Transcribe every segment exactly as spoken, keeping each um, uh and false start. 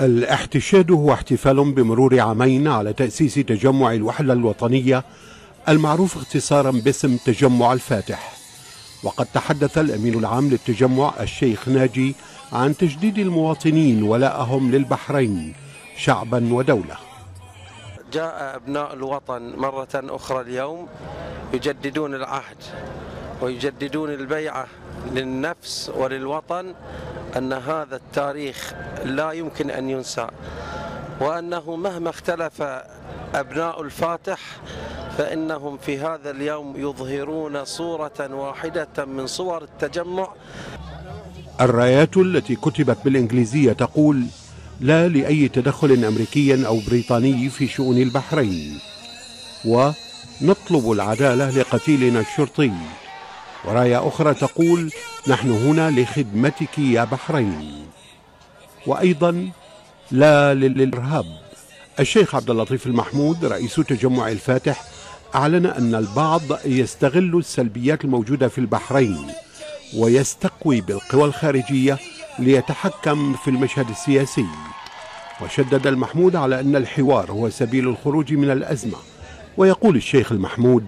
الاحتشاد هو احتفال بمرور عامين على تأسيس تجمع الوحدة الوطنية المعروف اختصارا باسم تجمع الفاتح. وقد تحدث الأمين العام للتجمع الشيخ ناجي عن تجديد المواطنين ولائهم للبحرين شعبا ودولة. جاء أبناء الوطن مرة أخرى اليوم يجددون العهد ويجددون البيعة للنفس وللوطن أن هذا التاريخ لا يمكن أن ينسى، وأنه مهما اختلف أبناء الفاتح فإنهم في هذا اليوم يظهرون صورة واحدة من صور التجمع. الرايات التي كتبت بالإنجليزية تقول لا لأي تدخل أمريكي أو بريطاني في شؤون البحرين، ونطلب العدالة لقتيلنا الشرطي، وراية أخرى تقول نحن هنا لخدمتك يا بحرين، وأيضا لا للإرهاب. الشيخ عبد اللطيف المحمود رئيس تجمع الفاتح أعلن أن البعض يستغل السلبيات الموجودة في البحرين ويستقوي بالقوى الخارجية ليتحكم في المشهد السياسي، وشدد المحمود على أن الحوار هو سبيل الخروج من الأزمة. ويقول الشيخ المحمود: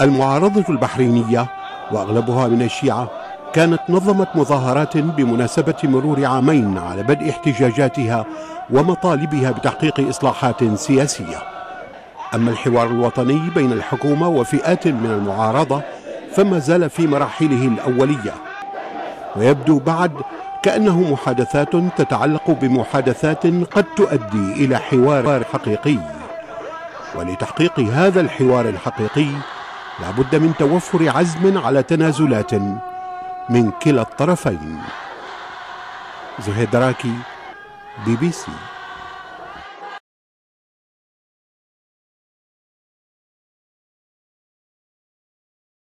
المعارضة البحرينية وأغلبها من الشيعة كانت نظمت مظاهرات بمناسبة مرور عامين على بدء احتجاجاتها ومطالبها بتحقيق إصلاحات سياسية. أما الحوار الوطني بين الحكومة وفئات من المعارضة فما زال في مراحله الأولية، ويبدو بعد كأنه محادثات تتعلق بمحادثات قد تؤدي إلى حوار حقيقي، ولتحقيق هذا الحوار الحقيقي لا بد من توفر عزم على تنازلات من كلا الطرفين. زهير راكي، بي بي سي.